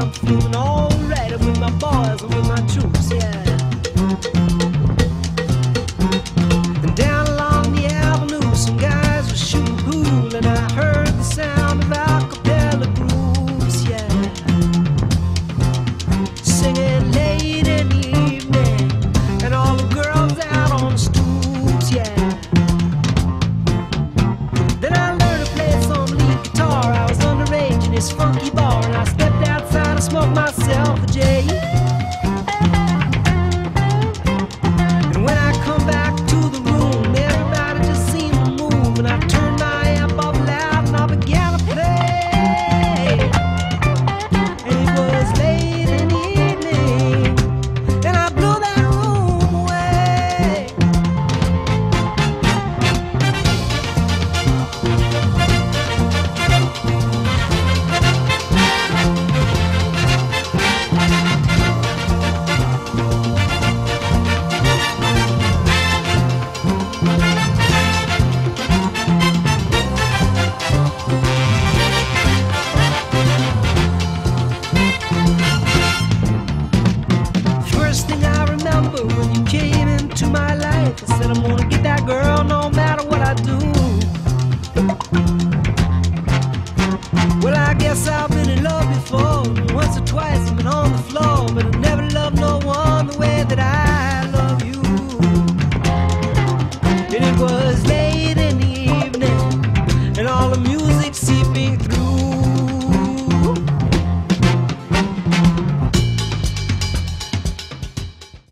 I'm feeling all ready with my boys and with my troops, yeah. And down along the avenue, some guys were shooting pool, and I heard the sound of a cappella grooves, yeah. Singing late in the evening, and all the girls out on the stools, yeah. Then I learned to play some lead guitar. I was underage in this funky bar, and I smoked myself.